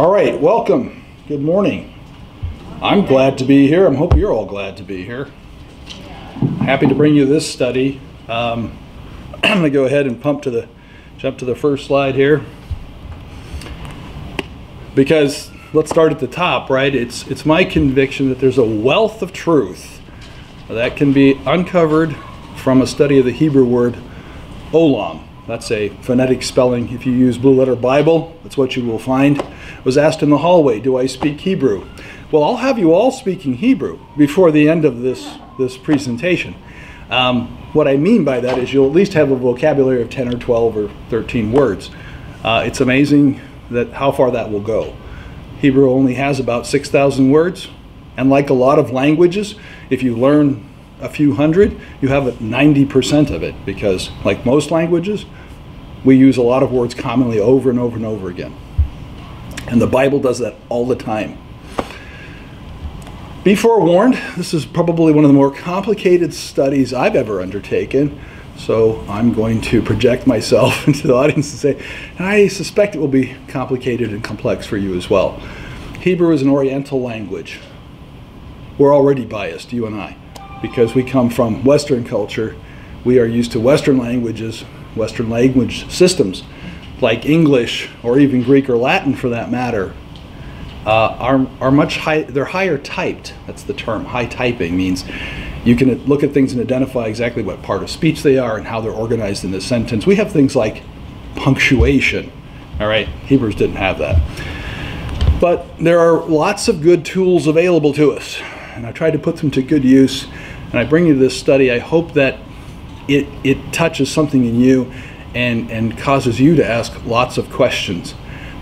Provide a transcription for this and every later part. All right, welcome. Good morning. I'm glad to be here. I hope you're all glad to be here. Happy to bring you this study. I'm going to go ahead and jump to the first slide here, because let's start at the top, right? It's my conviction that there's a wealth of truth that can be uncovered from a study of the Hebrew word olam. That's a phonetic spelling. If you use Blue Letter Bible, that's what you will find. I was asked in the hallway, do I speak Hebrew? Well, I'll have you all speaking Hebrew before the end of this presentation. What I mean by that is you'll at least have a vocabulary of 10 or 12 or 13 words. It's amazing that how far that will go. Hebrew only has about 6,000 words, and like a lot of languages, if you learn a few hundred, you have 90% of it, because like most languages, we use a lot of words commonly over and over and over again. And the Bible does that all the time. Be forewarned, this is probably one of the more complicated studies I've ever undertaken, so I'm going to project myself into the audience and say, and I suspect it will be complicated and complex for you as well. Hebrew is an Oriental language. We're already biased, you and I, because we come from Western culture. We are used to Western languages, Western language systems, like English or even Greek or Latin for that matter. They're higher typed. That's the term. High typing means you can look at things and identify exactly what part of speech they are and how they're organized in the sentence. We have things like punctuation. All right, Hebrews didn't have that. But there are lots of good tools available to us, and I try to put them to good use. And I bring you this study. I hope that it touches something in you and causes you to ask lots of questions.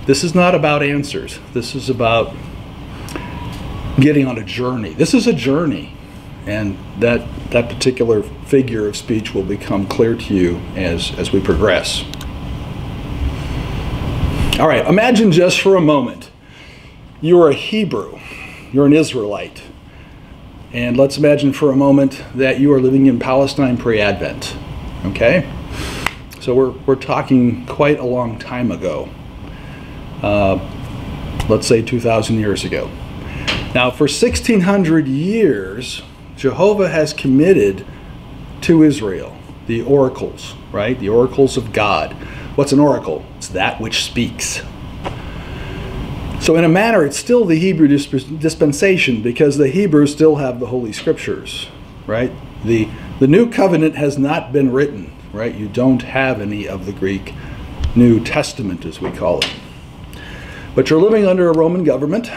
This is not about answers. This is about getting on a journey. This is a journey. And that particular figure of speech will become clear to you as we progress. All right, imagine just for a moment, you're a Hebrew, you're an Israelite. And let's imagine for a moment that you are living in Palestine pre-Advent, okay? So we're talking quite a long time ago. Let's say 2,000 years ago. Now, for 1,600 years, Jehovah has committed to Israel the oracles, right? The oracles of God. What's an oracle? It's that which speaks. So in a manner, it's still the Hebrew dispensation, because the Hebrews still have the Holy Scriptures, right? The New Covenant has not been written, right? You don't have any of the Greek New Testament, as we call it. But you're living under a Roman government,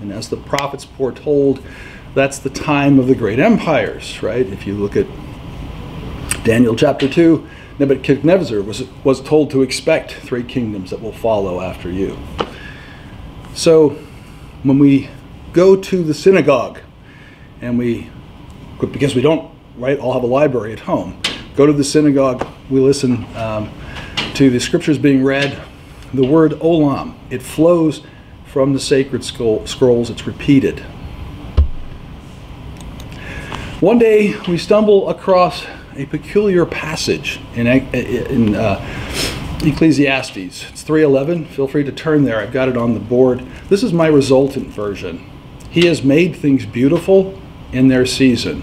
and as the prophets foretold, that's the time of the great empires, right? If you look at Daniel chapter 2, Nebuchadnezzar was told to expect 3 kingdoms that will follow after you. So when we go to the synagogue, and because we don't, right, all have a library at home, go to the synagogue, we listen to the scriptures being read. The word olam, it flows from the sacred scrolls. It's repeated. One day we stumble across a peculiar passage in Ecclesiastes. It's 3:11. Feel free to turn there. I've got it on the board. This is my resultant version. He has made things beautiful in their season.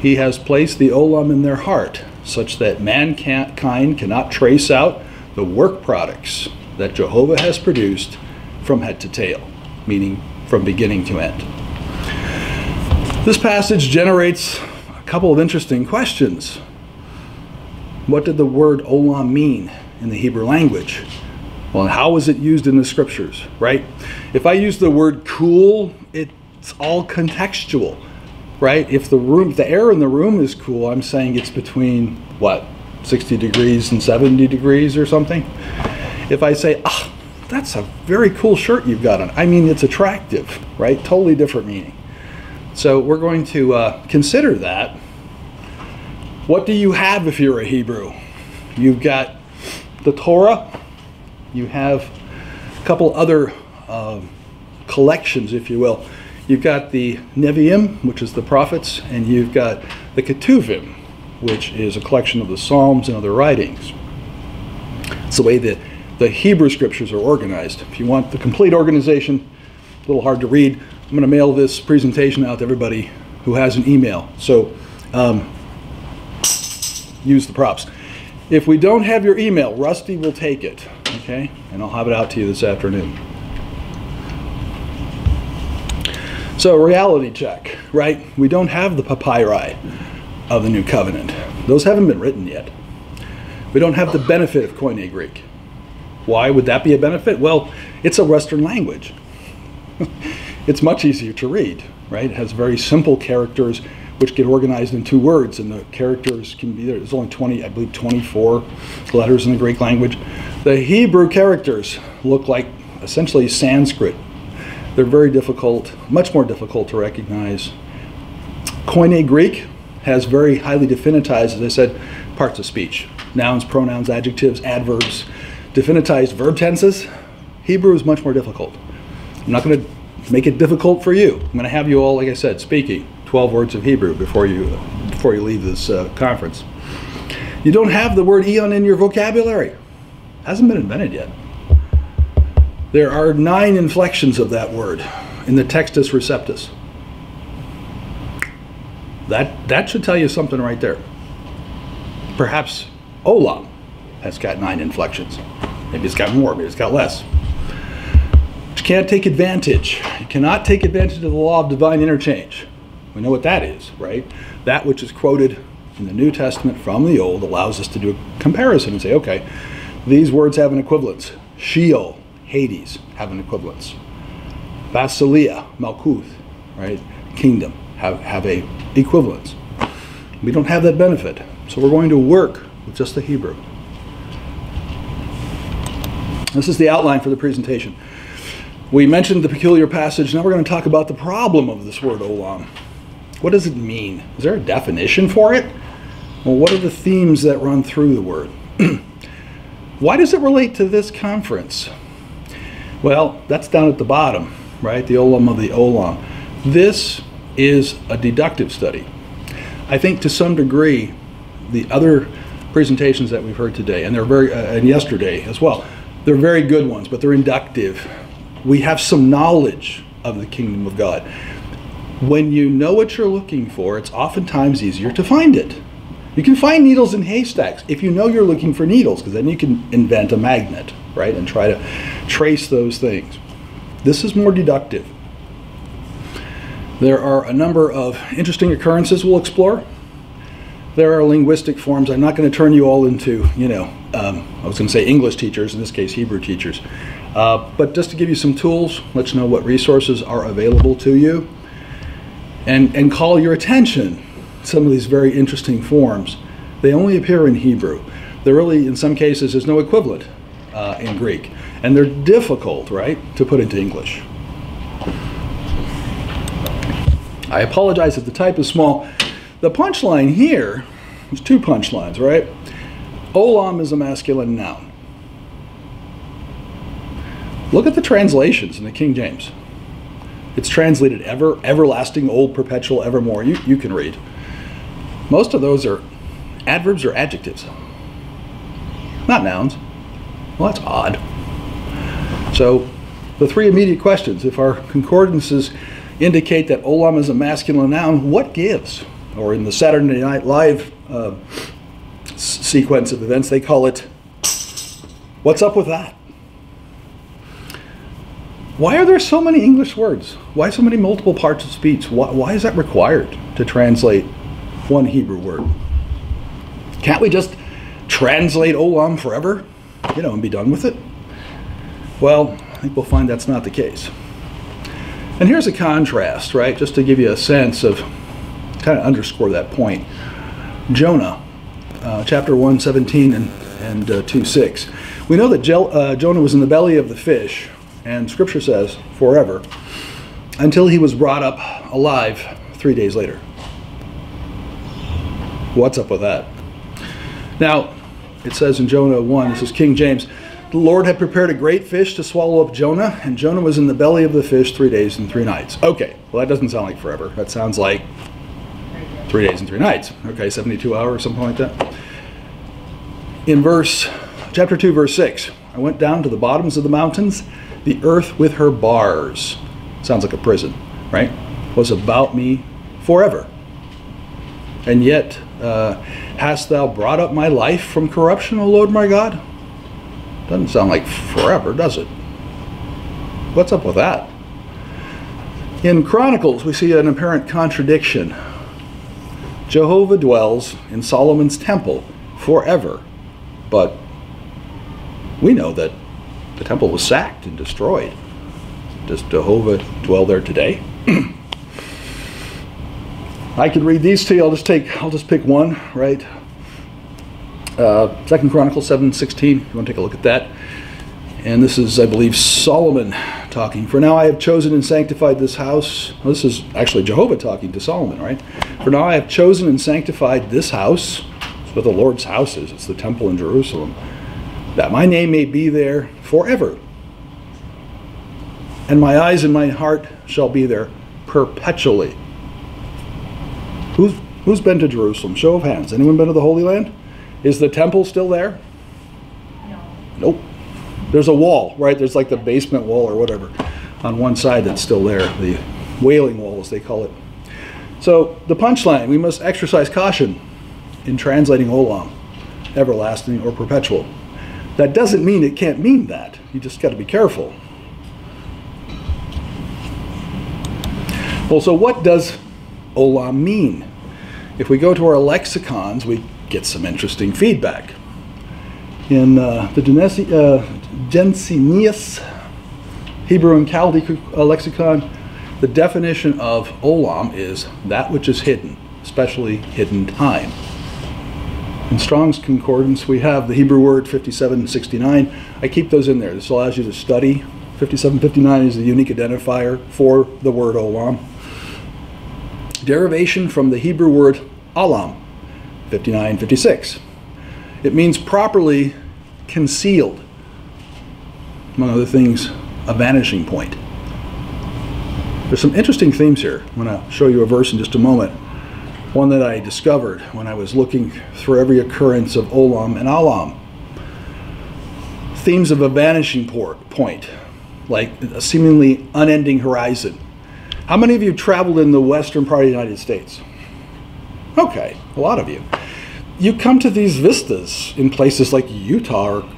He has placed the olam in their heart, such that mankind cannot trace out the work products that Jehovah has produced from head to tail, meaning from beginning to end. This passage generates a couple of interesting questions. What did the word olam mean in the Hebrew language? Well, how was it used in the scriptures, right? If I use the word cool, it's all contextual, right? If the air in the room is cool, I'm saying it's between what? 60 degrees and 70 degrees or something. If I say, ah, that's a very cool shirt you've got on, I mean it's attractive, right? Totally different meaning. So we're going to consider that. What do you have if you're a Hebrew? You've got the Torah. You have a couple other collections, if you will. You've got the Nevi'im, which is the prophets, and you've got the Ketuvim, which is a collection of the Psalms and other writings. It's the way the the Hebrew Scriptures are organized. If you want the complete organization, a little hard to read, I'm going to mail this presentation out to everybody who has an email. So use the props. If we don't have your email, Rusty will take it, okay? And I'll have it out to you this afternoon. So reality check, right? We don't have the papyri of the New Covenant. Those haven't been written yet. We don't have the benefit of Koine Greek. Why would that be a benefit? Well, it's a Western language. It's much easier to read, right? It has very simple characters which get organized in two words, and the characters can be there. There's only 20, I believe 24 letters in the Greek language. The Hebrew characters look like essentially Sanskrit. They're very difficult, much more difficult to recognize. Koine Greek has very highly definitized, as I said, parts of speech. Nouns, pronouns, adjectives, adverbs, definitized verb tenses. Hebrew is much more difficult. I'm not going to make it difficult for you. I'm going to have you all, like I said, speaking 12 words of Hebrew before you leave this conference. You don't have the word eon in your vocabulary. Hasn't been invented yet. There are 9 inflections of that word in the Textus Receptus. That should tell you something right there. Perhaps olam has got 9 inflections. Maybe it's got more, maybe it's got less. But you can't take advantage. You cannot take advantage of the law of divine interchange. We know what that is, right? That which is quoted in the New Testament from the Old allows us to do a comparison and say, okay, these words have an equivalence. Sheol, Hades, have an equivalence. Basileia, Malkuth, right? Kingdom, have a equivalence. We don't have that benefit, so we're going to work with just the Hebrew. This is the outline for the presentation. We mentioned the peculiar passage. Now we're going to talk about the problem of this word olam. What does it mean? Is there a definition for it? Well, what are the themes that run through the word? Why does it relate to this conference? Well, that's down at the bottom, right? The olam of the olam. This is a deductive study. I think to some degree, the other presentations that we've heard today, and they're very, and yesterday as well, they're very good ones, but they're inductive. We have some knowledge of the kingdom of God. When you know what you're looking for, it's oftentimes easier to find it. You can find needles in haystacks if you know you're looking for needles, because then you can invent a magnet, right, and try to trace those things. This is more deductive. There are a number of interesting occurrences we'll explore. There are linguistic forms. I'm not going to turn you all into, you know, I was going to say English teachers, in this case Hebrew teachers. But just to give you some tools, let you know what resources are available to you, and call your attention some of these very interesting forms. They only appear in Hebrew. There really, in some cases, is no equivalent in Greek. And they're difficult, right, to put into English. I apologize if the type is small. The punchline here, there's two punchlines, right? Olam is a masculine noun. Look at the translations in the King James. It's translated ever, everlasting, old, perpetual, evermore. You can read. Most of those are adverbs or adjectives, not nouns. Well, that's odd. So the three immediate questions, if our concordances indicate that olam is a masculine noun, what gives? Or in the Saturday Night Live sequence of events, they call it, what's up with that? Why are there so many English words? Why so many multiple parts of speech? Why is that required to translate one Hebrew word? Can't we just translate olam forever, you know, and be done with it? Well, I think we'll find that's not the case. And here's a contrast, right? Just to give you a sense of, kind of underscore that point. Jonah, chapter 1, 17 and 2:6. We know that Jonah was in the belly of the fish, and Scripture says forever, until he was brought up alive 3 days later. What's up with that? Now, it says in Jonah 1, this is King James, the Lord had prepared a great fish to swallow up Jonah, and Jonah was in the belly of the fish 3 days and 3 nights. Okay, well that doesn't sound like forever. That sounds like 3 days and 3 nights. Okay, 72 hours, something like that. In verse, chapter 2, verse 6, I went down to the bottoms of the mountains. The earth with her bars, sounds like a prison, right, was about me forever. And yet hast thou brought up my life from corruption, O Lord my God? Doesn't sound like forever, does it? What's up with that? In Chronicles, we see an apparent contradiction. Jehovah dwells in Solomon's temple forever, but we know that the temple was sacked and destroyed. Does Jehovah dwell there today? I could read these two. I'll just pick one, right? 2 Chronicles 7:16. You want to take a look at that? And this is, I believe, Solomon talking. For now I have chosen and sanctified this house. Well, this is actually Jehovah talking to Solomon, right? For now I have chosen and sanctified this house. It's what the Lord's house is. It's the temple in Jerusalem. That my name may be there forever. And my eyes and my heart shall be there perpetually. Who's been to Jerusalem? Show of hands. Anyone been to the Holy Land? Is the temple still there? No. Nope. There's a wall, right? There's like the basement wall or whatever on one side that's still there. The Wailing Wall, as they call it. So the punchline, we must exercise caution in translating olam, everlasting or perpetual. That doesn't mean it can't mean that. You just got to be careful. Well, so what does olam mean? If we go to our lexicons, we get some interesting feedback. In the Gesenius Hebrew and Chaldee lexicon, the definition of olam is that which is hidden, especially hidden time. In Strong's Concordance, we have the Hebrew word 5769. I keep those in there. This allows you to study. 5759 is the unique identifier for the word olam. Derivation from the Hebrew word alam, 5956. It means properly concealed. Among other things, a vanishing point. There's some interesting themes here. I'm going to show you a verse in just a moment. One that I discovered when I was looking through every occurrence of olam and alam. Themes of a vanishing point, like a seemingly unending horizon. How many of you traveled in the western part of the United States? Okay, a lot of you. You come to these vistas in places like Utah or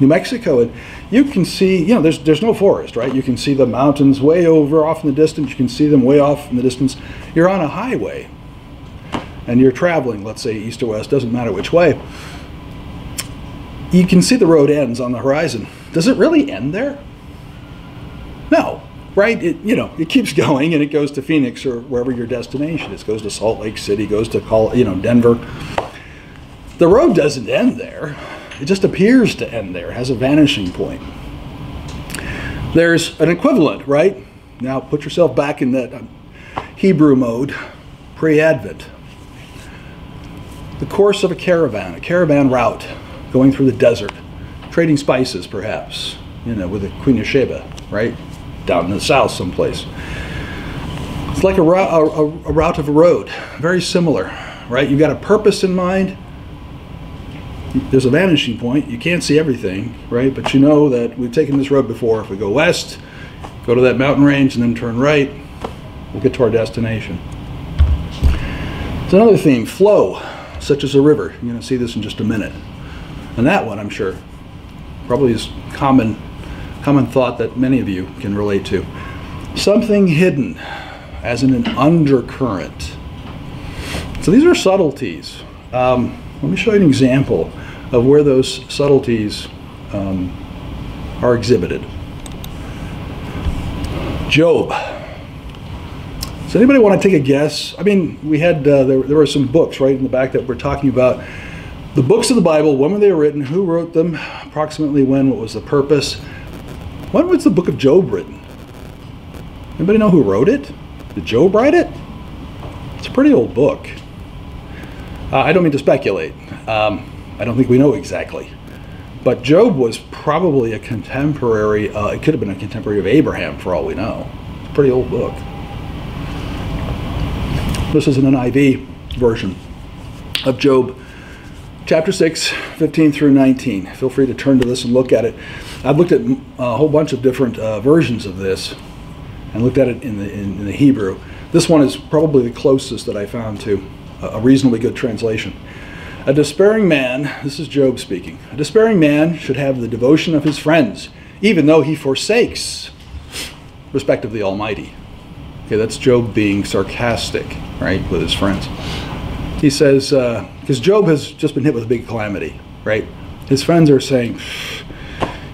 New Mexico, and you can see, you know, there's no forest, right? You can see the mountains way over off in the distance. You can see them way off in the distance. You're on a highway. And you're traveling, let's say east or west, doesn't matter which way. You can see the road ends on the horizon. Does it really end there? No, right? It keeps going, and it goes to Phoenix or wherever your destination is. It goes to Salt Lake City, goes to Denver. The road doesn't end there. It just appears to end there. It has a vanishing point. There's an equivalent, right? Now put yourself back in that Hebrew mode, pre-Advent. The course of a caravan route going through the desert, trading spices perhaps, with the Queen of Sheba, right? Down in the south someplace. It's like a route of a road, very similar, right? You've got a purpose in mind. There's a vanishing point. You can't see everything, right? But you know that we've taken this road before. If we go west, go to that mountain range and then turn right, we'll get to our destination. It's another theme, flow. Such as a river. You're going to see this in just a minute. And that one, I'm sure, probably is common thought that many of you can relate to. Something hidden, as in an undercurrent. So these are subtleties. Let me show you an example of where those subtleties are exhibited. Job. Does anybody want to take a guess? I mean, we had, there were some books right in the back that we're talking about. The books of the Bible, when were they written, who wrote them, approximately when, what was the purpose? When was the book of Job written? Anybody know who wrote it? Did Job write it? It's a pretty old book. I don't mean to speculate. I don't think we know exactly. But Job was probably a contemporary, it could have been a contemporary of Abraham for all we know. It's a pretty old book. This is an NIV version of Job Chapter 6, 15 through 19. Feel free to turn to this and look at it. I've looked at a whole bunch of different versions of this and looked at it in the Hebrew. This one is probably the closest that I found to a reasonably good translation. A despairing man, this is Job speaking, a despairing man should have the devotion of his friends, even though he forsakes respect of the Almighty. Okay, that's Job being sarcastic, right, with his friends. He says, because Job has just been hit with a big calamity, right? His friends are saying,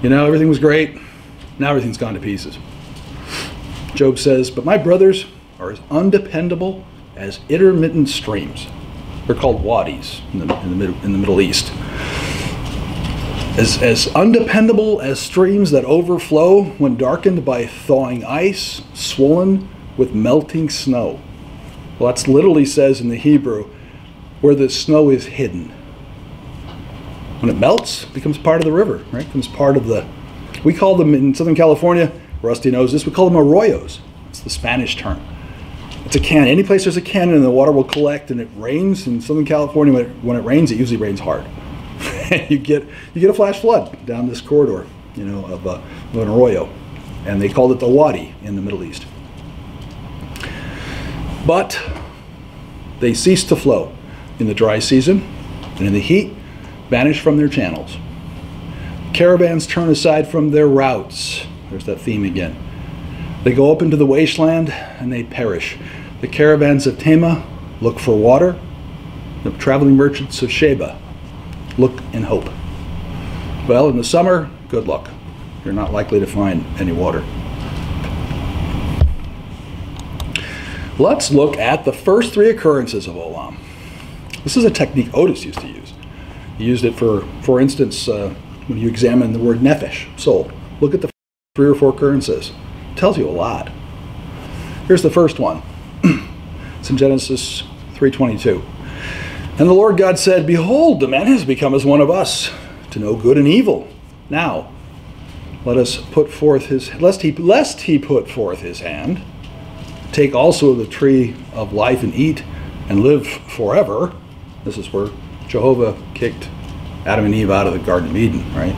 you know, everything was great. Now everything's gone to pieces. Job says, but my brothers are as undependable as intermittent streams. They're called wadis in the Middle East. As undependable as streams that overflow when darkened by thawing ice, swollen with melting snow. Well, that's literally says in the Hebrew, where the snow is hidden. When it melts, it becomes part of the river, right? It becomes part of the, we call them in Southern California, Rusty knows this, we call them arroyos. It's the Spanish term. It's a canyon. Any place there's a canyon and the water will collect and it rains. In Southern California, when it rains, it usually rains hard. you get a flash flood down this corridor, you know, of an arroyo. And they called it the Wadi in the Middle East. But they cease to flow. In the dry season and in the heat, vanish from their channels. Caravans turn aside from their routes. There's that theme again. They go up into the wasteland and they perish. The caravans of Tema look for water. The traveling merchants of Sheba look in hope. Well, in the summer, good luck. You're not likely to find any water. Let's look at the first three occurrences of Olam. This is a technique Otis used to use. He used it for instance, when you examine the word nefesh, soul. Look at the three or four occurrences. It tells you a lot. Here's the first one. It's in Genesis 3:22. And the Lord God said, behold, the man has become as one of us, to know good and evil. Now, lest he put forth his hand, take also the tree of life and eat, and live forever. This is where Jehovah kicked Adam and Eve out of the Garden of Eden, right?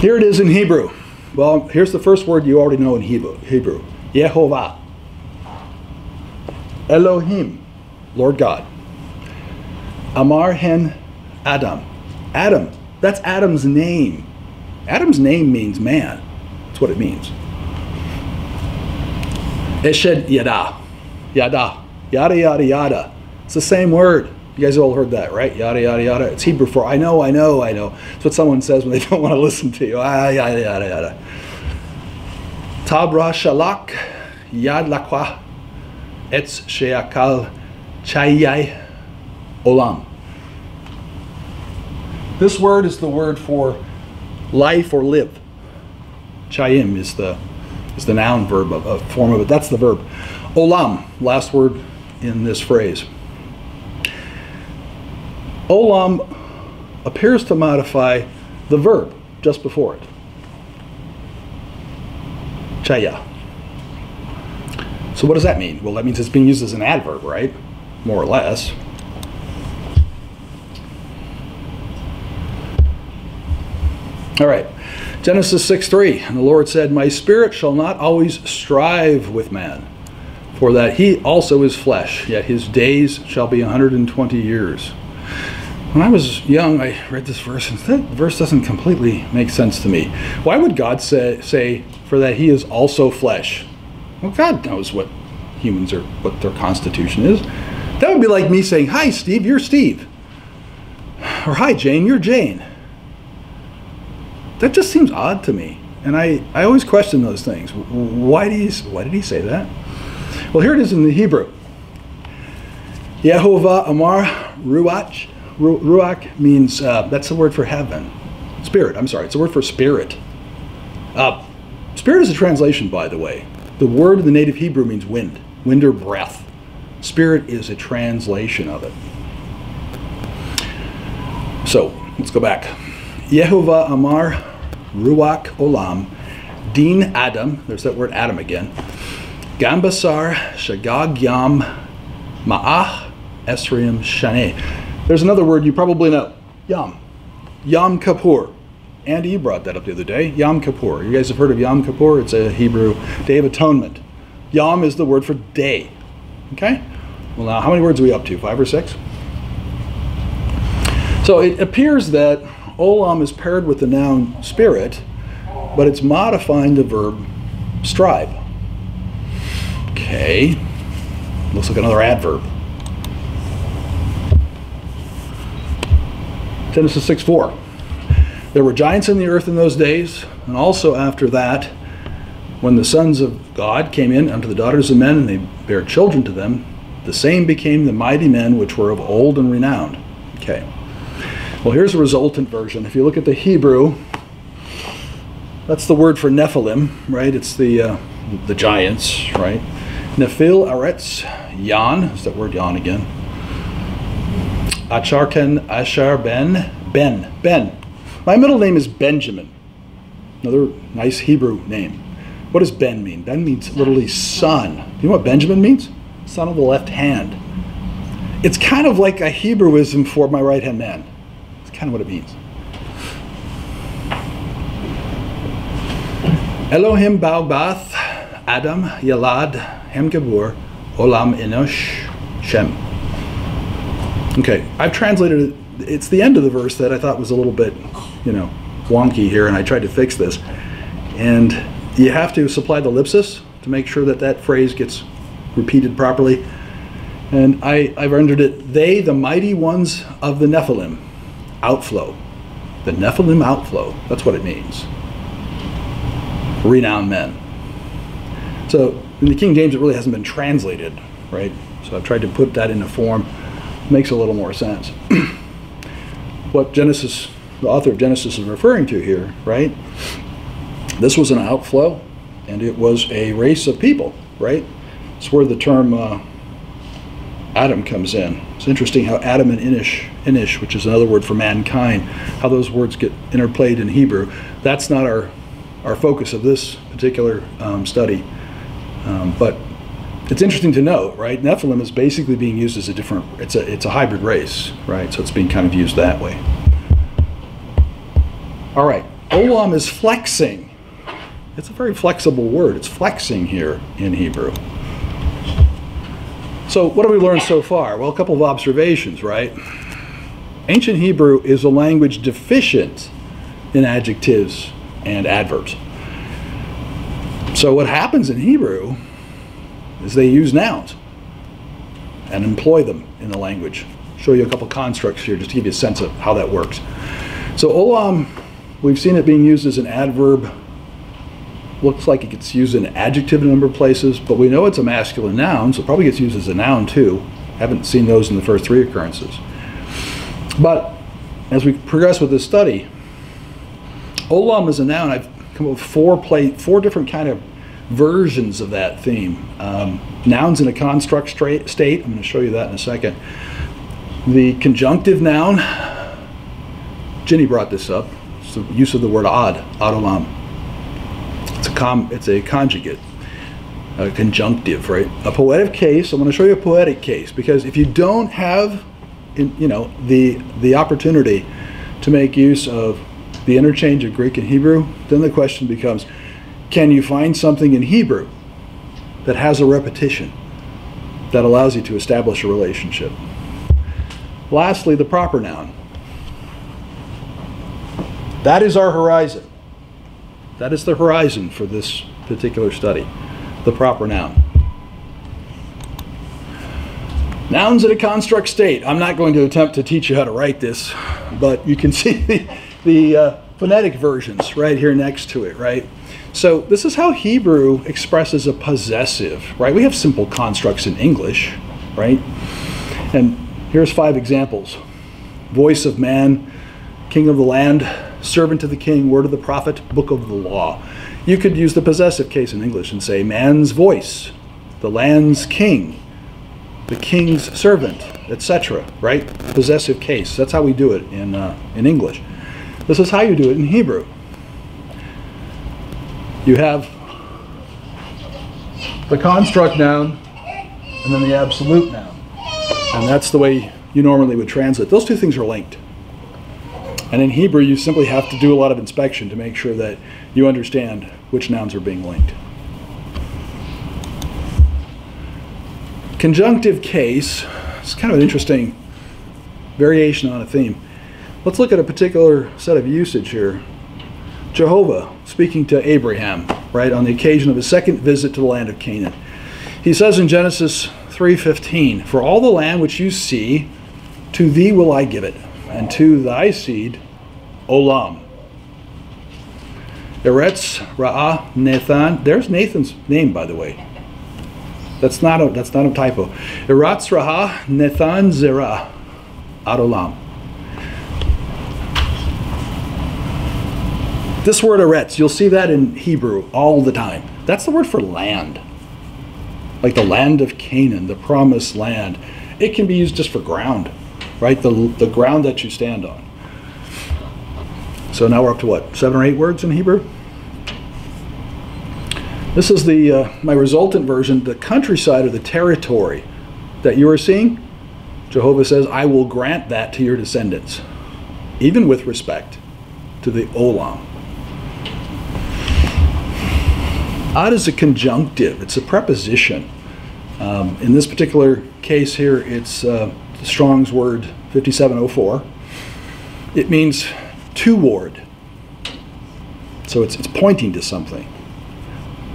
Here it is in Hebrew. Well, here's the first word you already know in Hebrew. Yehovah. Elohim. Lord God. Amar hen Adam. Adam. That's Adam's name. Adam's name means man. That's what it means. Eshed Yada. Yada. Yada, yada, yada. It's the same word. You guys all heard that, right? Yada, yada, yada. It's Hebrew for I know, I know, I know. It's what someone says when they don't want to listen to you. Ah, yada, yada, yada. Tabra shalak, yad lakwa, etz sheakal, chayai, olam. This word is the word for life or live. Chayim is the noun verb, a form of it. That's the verb. Olam, last word in this phrase. Olam appears to modify the verb just before it. Chaya. So what does that mean? Well, that means it's being used as an adverb, right? More or less. All right. Genesis 6:3. And the Lord said, my spirit shall not always strive with man, for that he also is flesh, yet his days shall be 120 years. When I was young, I read this verse, and that verse doesn't completely make sense to me. Why would God say, for that he is also flesh? Well, God knows what humans are, what their constitution is. That would be like me saying, hi, Steve, you're Steve. Or hi, Jane, you're Jane. That just seems odd to me. And I always question those things. Why did he say that? Well, here it is in the Hebrew. Yehovah Amar Ruach. Ruach means, that's the word for heaven. Spirit, I'm sorry. It's the word for spirit. Spirit is a translation, by the way. The word in the native Hebrew means wind. Wind or breath. Spirit is a translation of it. So, let's go back. Yehovah Amar Ruach Olam. Din Adam. There's that word Adam again. Gambasar Shagag Yam Ma'ah Esriam Shane. There's another word you probably know, Yom. Yom Kippur. Andy, you brought that up the other day. Yom Kippur. You guys have heard of Yom Kippur? It's a Hebrew Day of Atonement. Yom is the word for day. Okay? Well, now, how many words are we up to? 5 or 6? So it appears that olam is paired with the noun spirit, but it's modifying the verb strive. Okay. Looks like another adverb. Genesis 6:4. There were giants in the earth in those days, and also after that, when the sons of God came in unto the daughters of men, and they bare children to them, the same became the mighty men which were of old and renowned. Okay. Well, here's a resultant version. If you look at the Hebrew, that's the word for Nephilim, right? It's the giants, right? Nephil, Aretz, Yan. Is that word Yan again? Acharken, Ashar, Ben. My middle name is Benjamin. Another nice Hebrew name. What does Ben mean? Ben means literally son. Do you know what Benjamin means? Son of the left hand. It's kind of like a Hebrewism for my right hand man. It's kind of what it means. Elohim Baobath, Adam, Yalad, Hemgebur, Olam Enosh, Shem. Okay, I've translated it. It's the end of the verse that I thought was a little bit, you know, wonky here, and I tried to fix this. And you have to supply the ellipsis to make sure that that phrase gets repeated properly. And I've rendered it, they, the mighty ones of the Nephilim, outflow. The Nephilim outflow, that's what it means. Renowned men. So in the King James, it really hasn't been translated, right? So I've tried to put that in a form. It makes a little more sense. What Genesis, the author of Genesis is referring to here, right? This was an outflow, and it was a race of people, right? It's where the term Adam comes in. It's interesting how Adam and Inish, which is another word for mankind, how those words get interplayed in Hebrew. That's not our focus of this particular study, but it's interesting to note, right? Nephilim is basically being used as a different, it's a hybrid race, right? So it's being kind of used that way. All right, olam is flexing. It's a very flexible word. It's flexing here in Hebrew. So what have we learned so far? Well, a couple of observations, right? Ancient Hebrew is a language deficient in adjectives and adverbs. So what happens in Hebrew is they use nouns and employ them in the language. I'll show you a couple constructs here just to give you a sense of how that works. So olam, we've seen it being used as an adverb. Looks like it gets used in an adjective in a number of places, but we know it's a masculine noun, so it probably gets used as a noun too. Haven't seen those in the first 3 occurrences. But as we progress with this study, olam is a noun. I've come up with 4 different kind of versions of that theme. Nouns in a construct state. I'm going to show you that in a second. The conjunctive noun. Ginny brought this up. It's the use of the word ad olam. It's a conjugate, a conjunctive, right? A poetic case. I'm going to show you a poetic case because if you don't have, you know, the opportunity to make use of the interchange of Greek and Hebrew, then the question becomes, can you find something in Hebrew that has a repetition that allows you to establish a relationship? Lastly, the proper noun. That is our horizon. That is the horizon for this particular study, the proper noun. Nouns in a construct state. I'm not going to attempt to teach you how to write this, but you can see the phonetic versions right here next to it, right? So this is how Hebrew expresses a possessive, right? We have simple constructs in English, right? And here's 5 examples. Voice of man, king of the land, servant of the king, word of the prophet, book of the law. You could use the possessive case in English and say man's voice, the land's king, the king's servant, etc., right? Possessive case. That's how we do it in English. This is how you do it in Hebrew. You have the construct noun and then the absolute noun. And that's the way you normally would translate. Those two things are linked. And in Hebrew, you simply have to do a lot of inspection to make sure that you understand which nouns are being linked. Conjunctive case is kind of an interesting variation on a theme. Let's look at a particular set of usage here. Jehovah speaking to Abraham, right, on the occasion of his second visit to the land of Canaan. He says in Genesis 3:15, "For all the land which you see, to thee will I give it, and to thy seed, olam." Eretz, Ra'ah, Nathan. There's Nathan's name, by the way. That's not a typo. Eretz, Ra'ah, Nathan, Zerah, ad olam. This word Eretz, you'll see that in Hebrew all the time. That's the word for land. Like the land of Canaan, the promised land. It can be used just for ground, right? The ground that you stand on. So now we're up to what, 7 or 8 words in Hebrew? This is the my resultant version, the countryside or the territory that you are seeing. Jehovah says, "I will grant that to your descendants," even with respect to the olam. Ad is a conjunctive, it's a preposition. In this particular case here, it's Strong's word 5704. It means toward. So it's pointing to something.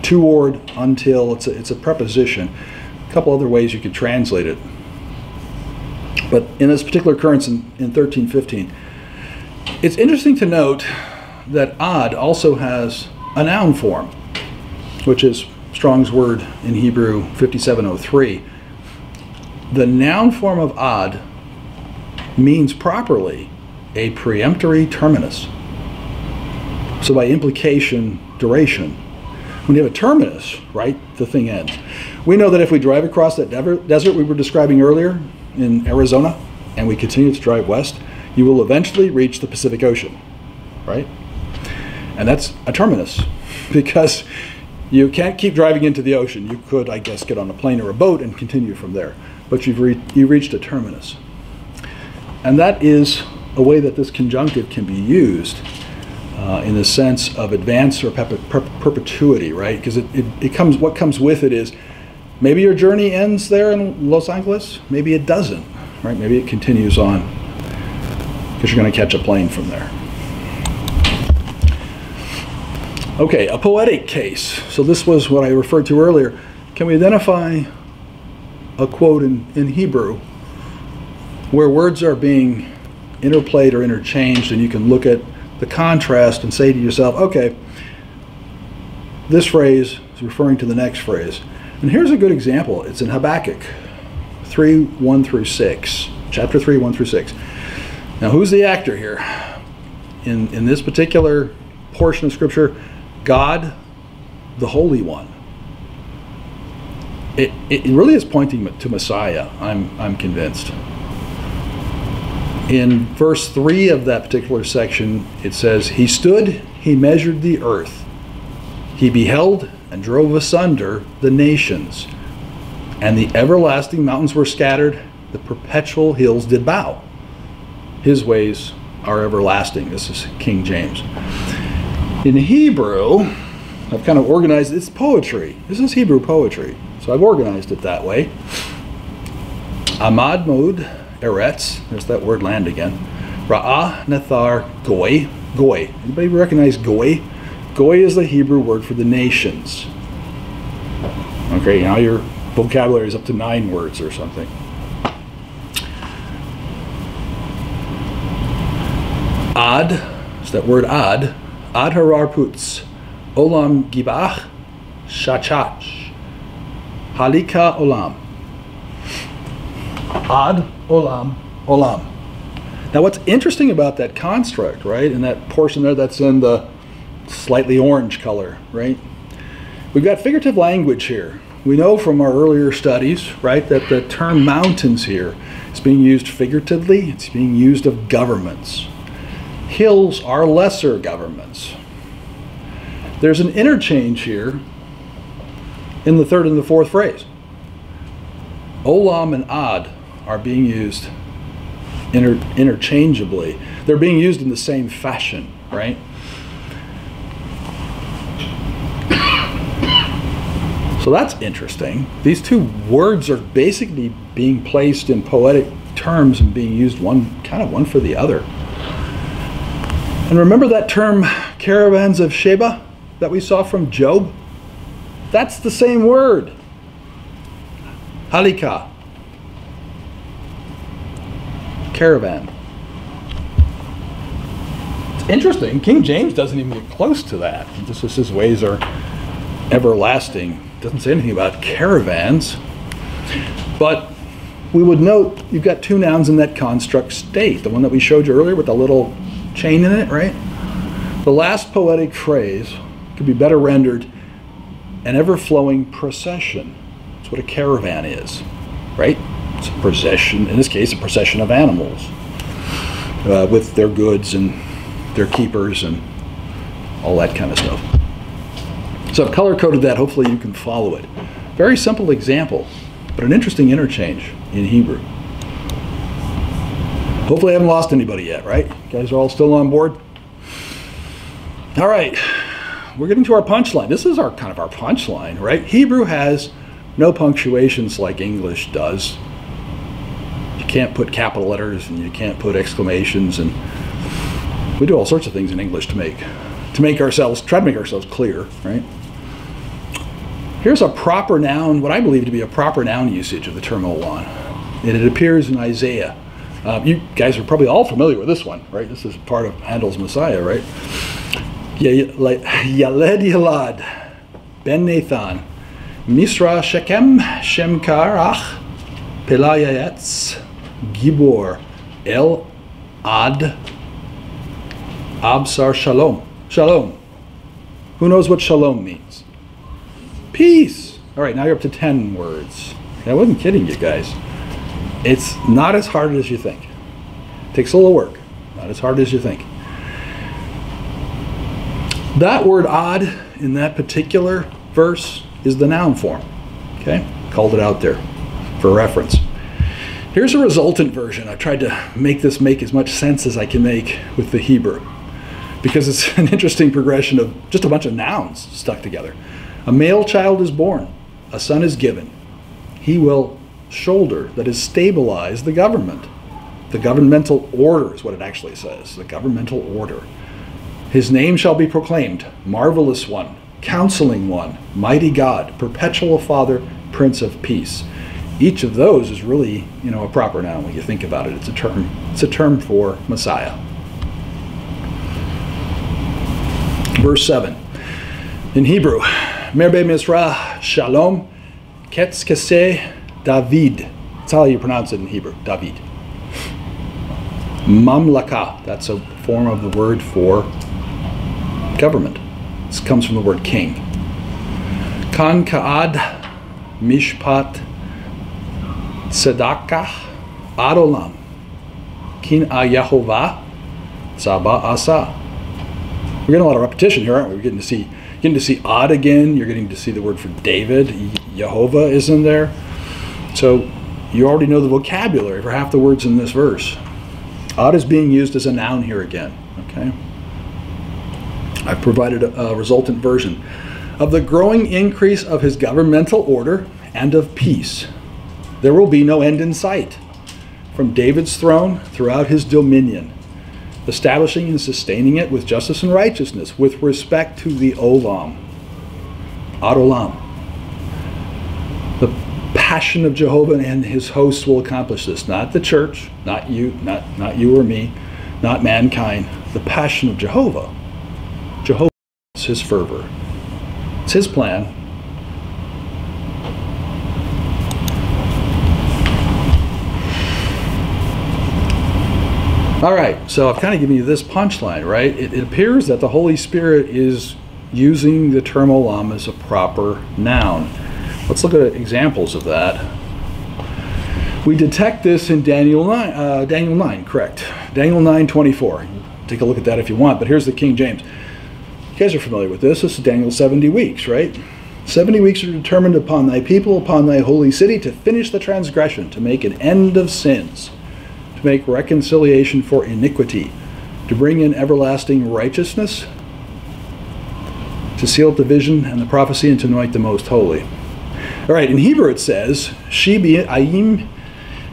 Toward, until, it's a preposition. A couple other ways you could translate it. But in this particular occurrence in 13:15, it's interesting to note that ad also has a noun form, which is Strong's word in Hebrew 5703. The noun form of ad means properly a peremptory terminus. So by implication, duration. When you have a terminus, right, the thing ends. We know that if we drive across that desert we were describing earlier in Arizona, and we continue to drive west, you will eventually reach the Pacific Ocean, right? And that's a terminus, because you can't keep driving into the ocean. You could, I guess, get on a plane or a boat and continue from there. But you reached a terminus. And that is a way that this conjunctive can be used in the sense of advance or perpetuity, right? Because what comes with it is, maybe your journey ends there in Los Angeles. Maybe it doesn't, right? Maybe it continues on, because you're going to catch a plane from there. Okay, a poetic case. So this was what I referred to earlier. Can we identify a quote in Hebrew where words are being interplayed or interchanged, and you can look at the contrast and say to yourself, okay, this phrase is referring to the next phrase. And here's a good example. It's in Habakkuk 3:1-6, chapter 3:1-6. Now, who's the actor here? In this particular portion of Scripture, God, the Holy One. It really is pointing to Messiah, I'm convinced. In verse 3 of that particular section, it says, "He stood, he measured the earth. He beheld and drove asunder the nations. And the everlasting mountains were scattered. The perpetual hills did bow. His ways are everlasting." This is King James. In Hebrew, I've kind of organized, it's poetry. This is Hebrew poetry, so I've organized it that way. Amad Moed Eretz, there's that word land again. Ra'ah Nathar Goy. Goy. Anybody recognize Goy? Goy is the Hebrew word for the nations. Okay, now your vocabulary is up to 9 words or something. Ad, it's that word ad. Ad Harar Putz, Olam Gibach, Shachach, Halika Olam. Ad, Olam, Olam. Now what's interesting about that construct, right, and that portion there that's in the slightly orange color, right? We've got figurative language here. We know from our earlier studies, right, that the term mountains here is being used figuratively, it's being used of governments. Hills are lesser governments. There's an interchange here in the third and the fourth phrase. Olam and ad are being used interchangeably. They're being used in the same fashion, right? So that's interesting. These two words are basically being placed in poetic terms and being used one for the other. And remember that term caravans of Sheba that we saw from Job? That's the same word. Halika. Caravan. It's interesting. King James doesn't even get close to that. He just says his ways are everlasting. Doesn't say anything about caravans. But we would note you've got two nouns in that construct state. The one that we showed you earlier with the little chain in it, right? The last poetic phrase could be better rendered an ever-flowing procession. That's what a caravan is, right? It's a procession, in this case, a procession of animals with their goods and their keepers and all that kind of stuff. So I've color-coded that. Hopefully you can follow it. Very simple example, but an interesting interchange in Hebrew. Hopefully I haven't lost anybody yet, right? You guys are all still on board? All right, we're getting to our punchline. This is kind of our punchline, right? Hebrew has no punctuations like English does. You can't put capital letters and you can't put exclamations, and we do all sorts of things in English to try to make ourselves clear, right? Here's a proper noun, what I believe to be a proper noun usage of the term olam, and it appears in Isaiah. You guys are probably all familiar with this one, right? This is part of Handel's Messiah, right? Yaled Yalad, Ben Nathan, Misra Shechem, Shemkar Ach, Pelayayetz, Gibor, El Ad, Absar Shalom. Shalom. Who knows what shalom means? Peace. All right, now you're up to 10 words. I wasn't kidding you guys. It's not as hard as you think. It takes a little work. Not as hard as you think. That word odd in that particular verse is the noun form. Okay? Called it out there for reference. Here's a resultant version. I tried to make this make as much sense as I can make with the Hebrew, because it's an interesting progression of just a bunch of nouns stuck together. A male child is born. A son is given. He will shoulder, that is, stabilize the government. The governmental order is what it actually says, the governmental order. His name shall be proclaimed, Marvelous One, Counseling One, Mighty God, Perpetual Father, Prince of Peace. Each of those is really, you know, a proper noun when you think about it. It's a term for Messiah. Verse 7 in Hebrew, Merbe Mizrah Shalom Ketz Keseh David. That's how you pronounce it in Hebrew. David. Mamlaka. That's a form of the word for government. This comes from the word king. Kan Kaad Mishpat Tzedakah Adolam Kin Ayahovah Tzaba Asa. We're getting a lot of repetition here, aren't we? We're getting to see Ad again. You're getting to see the word for David. Yehovah is in there. So you already know the vocabulary for half the words in this verse. Ad is being used as a noun here again. Okay, I've provided a resultant version. Of the growing increase of his governmental order and of peace, there will be no end in sight. From David's throne throughout his dominion, establishing and sustaining it with justice and righteousness with respect to the olam. Ad olam. The passion of Jehovah and his hosts will accomplish this. Not the church, not you, not you or me, not mankind. The passion of Jehovah. Jehovah is his fervor. It's his plan. All right, so I've kind of given you this punchline, right? It appears that the Holy Spirit is using the term olam as a proper noun. Let's look at examples of that. We detect this in Daniel 9, correct. Daniel 9:24. Take a look at that if you want, but here's the King James. You guys are familiar with this. This is Daniel's 70 weeks, right? 70 weeks are determined upon thy people, upon thy holy city, to finish the transgression, to make an end of sins, to to make reconciliation for iniquity, to bring in everlasting righteousness, to seal up the vision and the prophecy, and to anoint the most holy. All right, in Hebrew it says, Shebi Ayim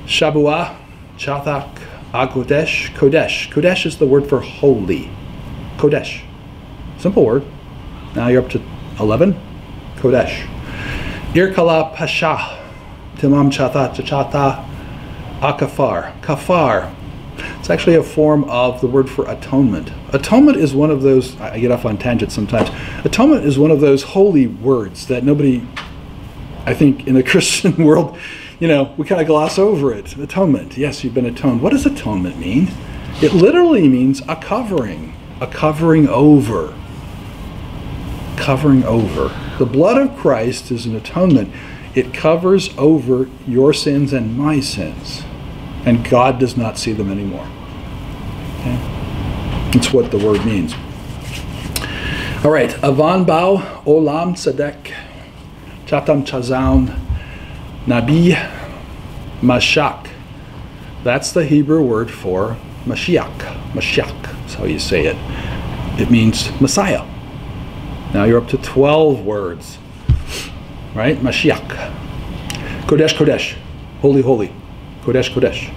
Shabua Chathak Akodesh Kodesh. Kodesh is the word for holy. Kodesh. Simple word. Now you're up to 11. Kodesh. Irkala Pasha Timam Chatha Chachata Akafar. Kafar. It's actually a form of the word for atonement. Atonement is one of those, I get off on tangents sometimes. Atonement is one of those holy words that nobody, I think, in the Christian world, you know, we kind of gloss over it. Atonement. Yes, you've been atoned. What does atonement mean? It literally means a covering. A covering over. Covering over. The blood of Christ is an atonement. It covers over your sins and my sins. And God does not see them anymore. Okay? That's what the word means. All right. Avan Bau Olam Tzedek Chatam Chazaun Nabi Mashach. That's the Hebrew word for Mashiach. Mashiach is how you say it. It means Messiah. Now you're up to 12 words. Right? Mashiach. Kodesh Kodesh. Holy Holy. Kodesh Kodesh.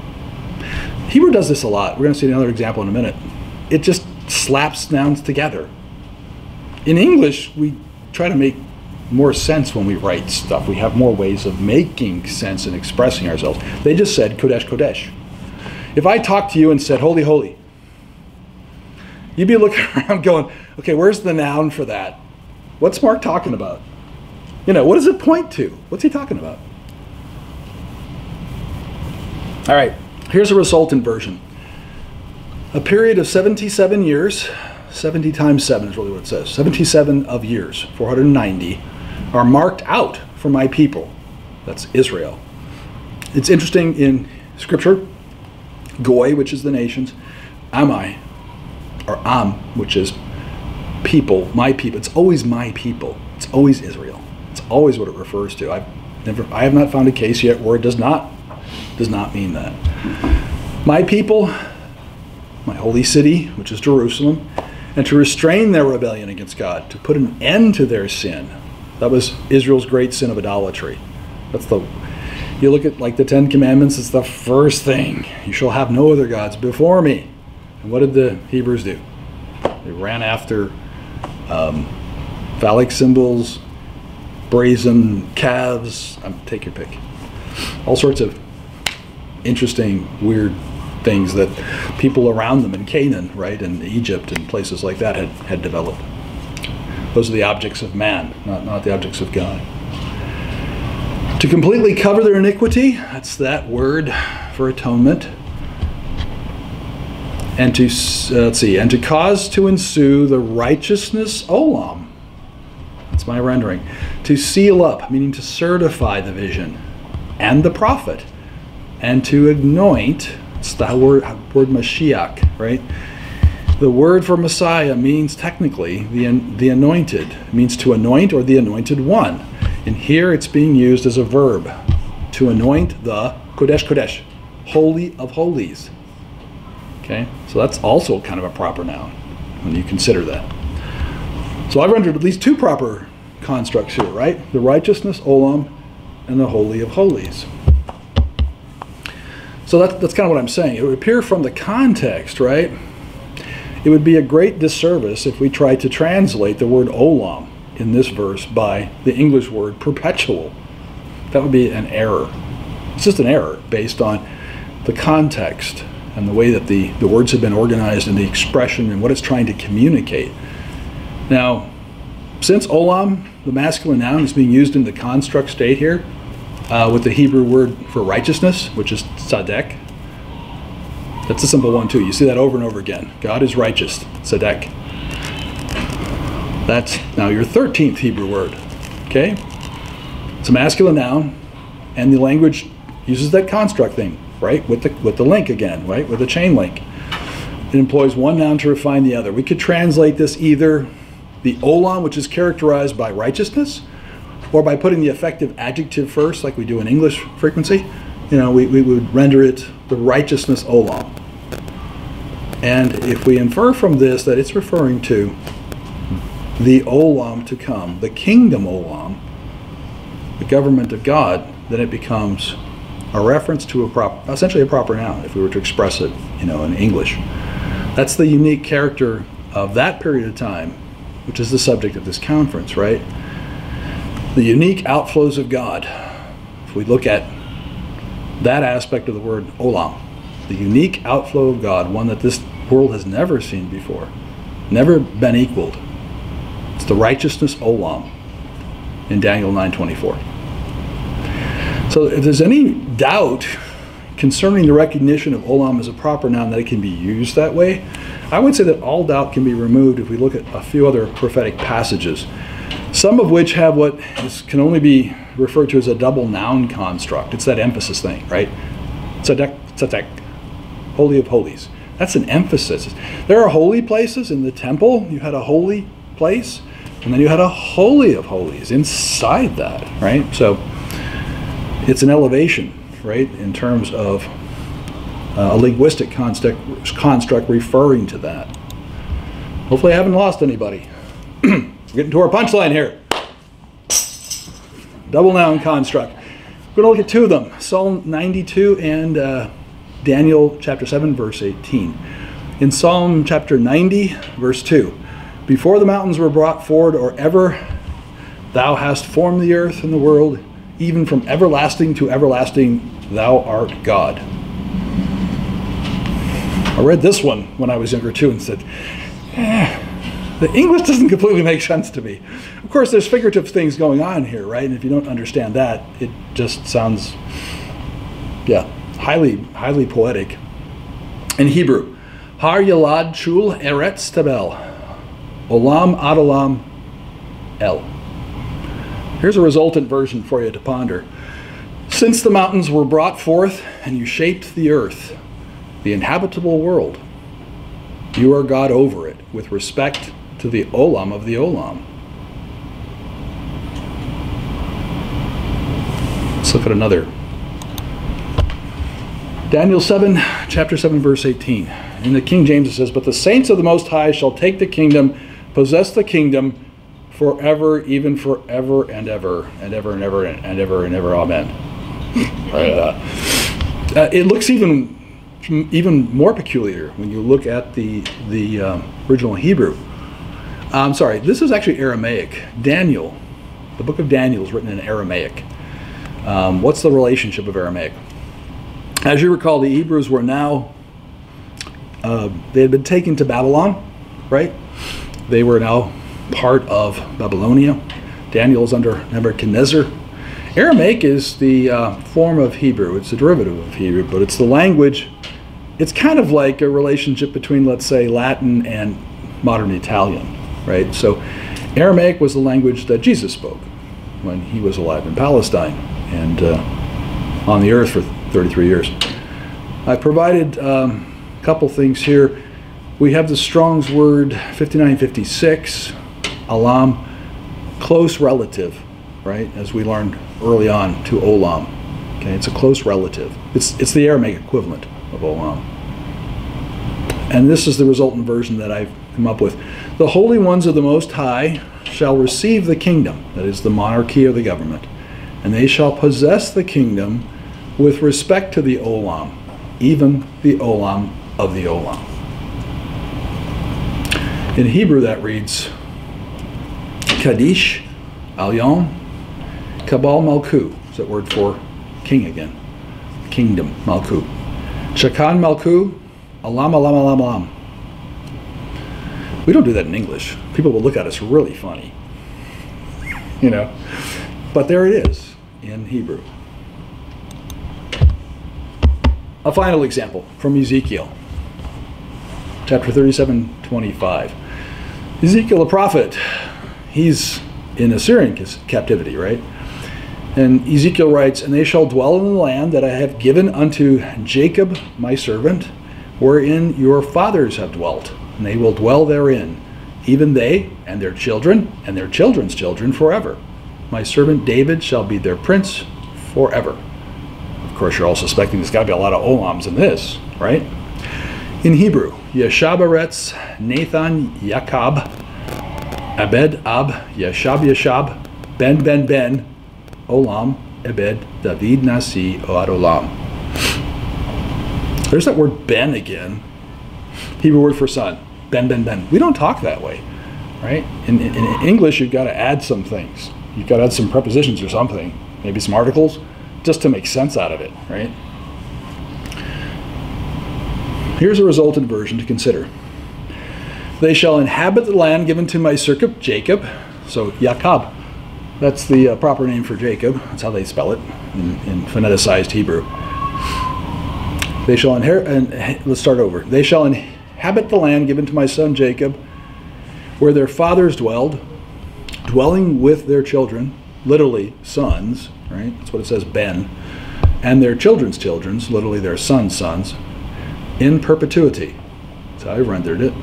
Hebrew does this a lot. We're going to see another example in a minute. It just slaps nouns together. In English, we try to make more sense when we write stuff. We have more ways of making sense and expressing ourselves. They just said Kodesh Kodesh. If I talked to you and said Holy Holy, you'd be looking around going, okay, where's the noun for that? What's Mark talking about? You know, what does it point to? What's he talking about? All right, here's a resultant version. A period of 77 years, 70 times 7 is really what it says, 77 of years, 490, are marked out for my people. That's Israel. It's interesting in Scripture, Goy, which is the nations, Amai, or Am, which is people, my people. It's always my people. It's always Israel. It's always what it refers to. I have not found a case yet where it does not mean that. My people, my holy city, which is Jerusalem, and to restrain their rebellion against God, to put an end to their sin. That was Israel's great sin of idolatry. That's the, you look at like the Ten Commandments, it's the first thing. You shall have no other gods before me. And what did the Hebrews do? They ran after phallic symbols, brazen calves, take your pick. All sorts of interesting, weird things that people around them in Canaan, right, and Egypt and places like that had developed. Those are the objects of man, not the objects of God. To completely cover their iniquity, that's that word for atonement. And to, let's see, and to cause to ensue the righteousness, olam. That's my rendering. To seal up, meaning to certify the vision and the prophet. And to anoint, it's the word Mashiach, right? The word for Messiah means technically the anointed. It means to anoint or the anointed one. And here it's being used as a verb. To anoint the Kodesh Kodesh, holy of holies. Okay, so that's also kind of a proper noun when you consider that. So I've rendered at least two proper constructs here, right? The righteousness, olam, and the holy of holies. So that's kind of what I'm saying. It would appear from the context, right? It would be a great disservice if we tried to translate the word olam in this verse by the English word perpetual. That would be an error. It's just an error based on the context and the way that the words have been organized and the expression and what it's trying to communicate. Now, since olam, the masculine noun, is being used in the construct state here, with the Hebrew word for righteousness, which is tzedek. That's a simple one too. You see that over and over again. God is righteous, tzedek. That's now your 13th Hebrew word. Okay? It's a masculine noun, and the language uses that construct thing, right? With the link again, right? With the chain link. It employs one noun to refine the other. We could translate this either the olam, which is characterized by righteousness, or by putting the effective adjective first, like we do in English frequency, you know, we would render it the righteousness olam. And if we infer from this that it's referring to the olam to come, the kingdom olam, the government of God, then it becomes a reference to essentially a proper noun, if we were to express it, you know, in English. That's the unique character of that period of time, which is the subject of this conference, right? The unique outflows of God. If we look at that aspect of the word olam, the unique outflow of God, one that this world has never seen before, never been equaled. It's the righteousness olam in Daniel 9:24. So if there's any doubt concerning the recognition of olam as a proper noun, that it can be used that way, I would say that all doubt can be removed if we look at a few other prophetic passages, some of which have what can only be referred to as a double noun construct. It's that emphasis thing, right? Tzedek, tzedek, holy of holies. That's an emphasis. There are holy places in the temple. You had a holy place, and then you had a holy of holies inside that, right? So it's an elevation, right, in terms of a linguistic construct referring to that. Hopefully I haven't lost anybody. We're getting to our punchline here. Double noun construct. We're going to look at two of them, Psalm 92 and Daniel chapter 7, verse 18. In Psalm chapter 90, verse 2, before the mountains were brought forward, or ever thou hast formed the earth and the world, even from everlasting to everlasting, thou art God. I read this one when I was younger too and said, the English doesn't completely make sense to me. Of course, there's figurative things going on here, right? And if you don't understand that, it just sounds, yeah, highly poetic. In Hebrew, Har Yalad Shul Eretz Tabel, Olam Ad Olam El. Here's a resultant version for you to ponder. Since the mountains were brought forth and you shaped the earth, the inhabitable world, you are God over it with respect to the olam of the olam. Let's look at another. Daniel 7, chapter 7, verse 18. In the King James it says, but the saints of the Most High shall take the kingdom, possess the kingdom forever, even forever and ever, and ever and ever and ever and ever. Amen. It looks even more peculiar when you look at the original Hebrew. I'm sorry, this is actually Aramaic. Daniel, the book of Daniel, is written in Aramaic. What's the relationship of Aramaic? As you recall, the Hebrews were now, they had been taken to Babylon, right? They were now part of Babylonia. Daniel is under Nebuchadnezzar. Aramaic is the form of Hebrew. It's a derivative of Hebrew, but it's the language. It's kind of like a relationship between, let's say, Latin and modern Italian, right? So Aramaic was the language that Jesus spoke when he was alive in Palestine and on the earth for 33 years. I provided a couple things here. We have the Strong's word 5956, alam, close relative, right? As we learned early on to olam. Okay, it's a close relative. It's the Aramaic equivalent of olam. And this is the resultant version that I've come up with. The holy ones of the Most High shall receive the kingdom, that is the monarchy or the government, and they shall possess the kingdom with respect to the olam, even the olam of the olam. In Hebrew that reads, Kadish, Alyon, Kabal Malku, is that word for king again, kingdom, Malku. Chakan Malku, Alam, Alam, Alam, Alam. We don't do that in English. People will look at us really funny, you know. But there it is in Hebrew. A final example from Ezekiel, chapter 37:25. Ezekiel, a prophet, he's in Assyrian captivity, right? And Ezekiel writes, and they shall dwell in the land that I have given unto Jacob my servant, wherein your fathers have dwelt, and they will dwell therein, even they and their children and their children's children forever. My servant David shall be their prince forever. Of course, you're all suspecting there's got to be a lot of olams in this, right? In Hebrew, Yeshabaretz, Nathan, Yakab, Abed, Ab, Yeshab, Yeshab, Ben, Ben, Ben, Olam, Ebed, David, Nasi, Oad, Olam. There's that word Ben again. Hebrew word for son. Ben, Ben, Ben. We don't talk that way, right? In English, you've got to add some things. You've got to add some prepositions or something, maybe some articles, just to make sense out of it, right? Here's a resultant version to consider. They shall inhabit the land given to my servant Jacob. So Yaakov, that's the proper name for Jacob. That's how they spell it in phoneticized Hebrew. They shall inherit, and let's start over. They shall inhabit the land given to my son Jacob, where their fathers dwelled, dwelling with their children, literally sons, right? That's what it says, Ben, and their children's children, literally their sons' sons, in perpetuity. That's how I rendered it.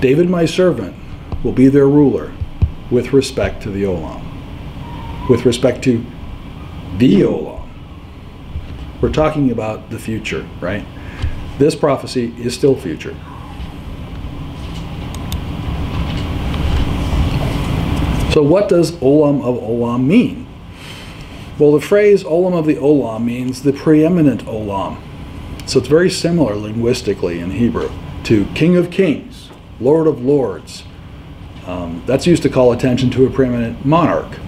David, my servant, will be their ruler with respect to the Olam. With respect to the Olam. We're talking about the future, right? This prophecy is still future. So what does Olam of Olam mean? Well, the phrase Olam of the Olam means the preeminent Olam. So it's very similar linguistically in Hebrew to King of Kings, Lord of Lords. That's used to call attention to a preeminent monarch.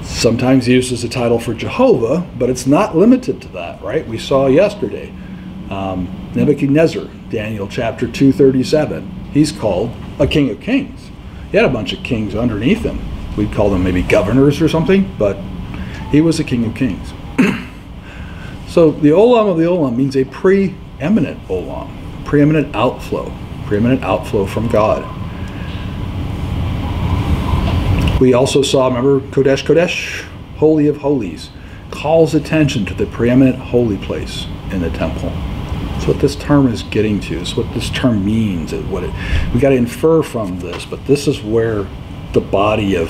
It's sometimes used as a title for Jehovah, but it's not limited to that, right? We saw yesterday Nebuchadnezzar, Daniel chapter 2:37. He's called a King of Kings. He had a bunch of kings underneath him. We'd call them maybe governors or something, but he was a King of Kings. So the Olam of the Olam means a preeminent Olam, preeminent outflow from God. We also saw, remember, Kodesh Kodesh, Holy of Holies, calls attention to the preeminent holy place in the temple. That's what this term is getting to. It's what this term means. We got to infer from this, but this is where the body of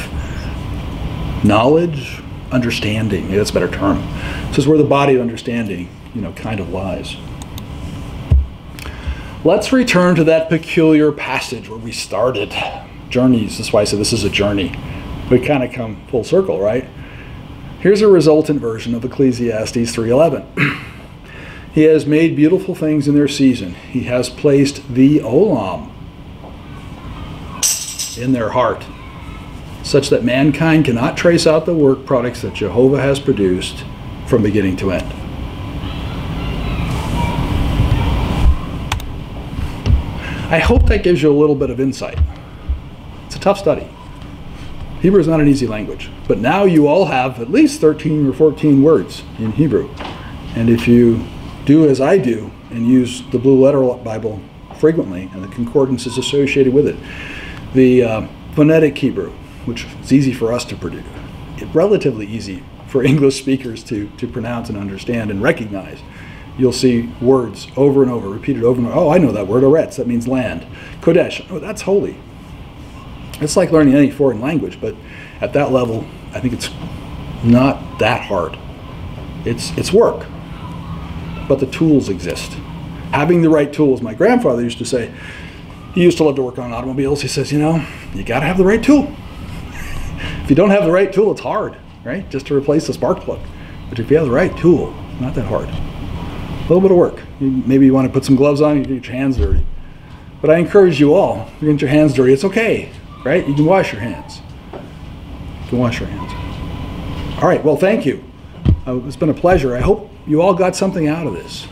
knowledge, understanding, maybe that's a better term. This is where the body of understanding, you know, kind of lies. Let's return to that peculiar passage where we started. Journeys, that's why I said this is a journey. We kind of come full circle, right? Here's a resultant version of Ecclesiastes 3:11. He has made beautiful things in their season. He has placed the Olam in their heart, such that mankind cannot trace out the work products that Jehovah has produced from beginning to end. I hope that gives you a little bit of insight. It's a tough study. Hebrew is not an easy language, but now you all have at least 13 or 14 words in Hebrew. And if you do as I do and use the Blue Letter Bible frequently and the concordances associated with it, the phonetic Hebrew, which is easy for us to produce, it's relatively easy for English speakers to pronounce and understand and recognize. You'll see words over and over, repeated over and over. Oh, I know that word, Eretz, that means land. Kodesh, oh, that's holy. It's like learning any foreign language, but at that level, I think it's not that hard. It's work, but the tools exist. Having the right tools, my grandfather used to say, he used to love to work on automobiles. He says, you know, you gotta have the right tool. If you don't have the right tool, it's hard, right? Just to replace the spark plug. But if you have the right tool, it's not that hard. A little bit of work. Maybe you want to put some gloves on, you get your hands dirty. But I encourage you all, if you get your hands dirty, it's okay, right? You can wash your hands. You can wash your hands. All right, well, thank you. It's been a pleasure. I hope you all got something out of this.